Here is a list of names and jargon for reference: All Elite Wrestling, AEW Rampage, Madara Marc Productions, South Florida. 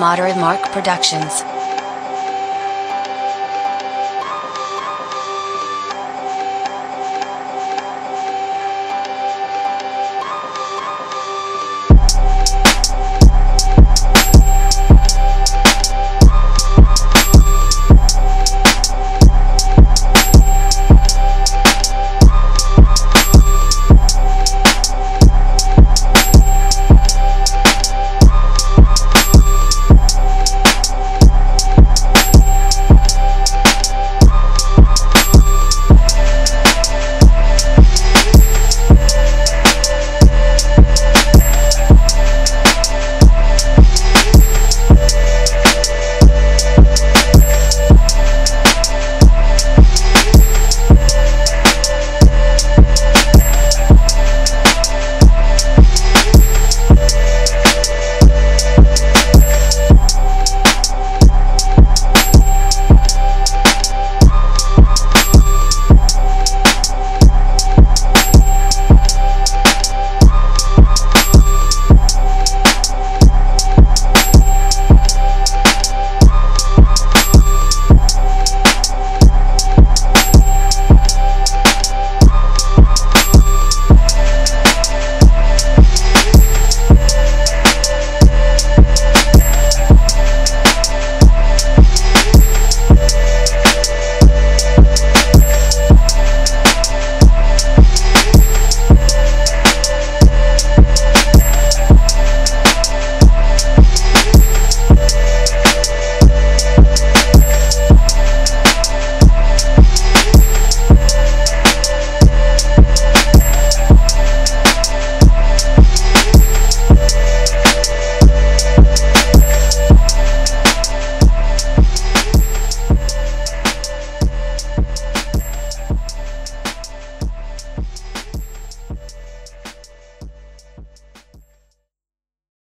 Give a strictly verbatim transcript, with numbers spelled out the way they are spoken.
Madara Marc Productions.